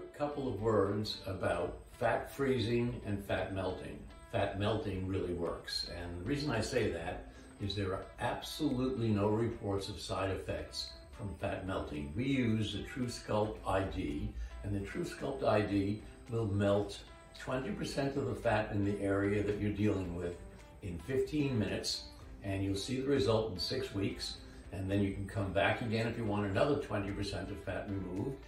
quick couple of words about fat freezing and fat melting. Fat melting really works, and the reason I say that is there are absolutely no reports of side effects from fat melting. We use the TruSculpt iD, and the TruSculpt iD will melt 20% of the fat in the area that you're dealing with in 15 minutes, and you'll see the result in 6 weeks, and then you can come back again if you want another 20% of fat removed.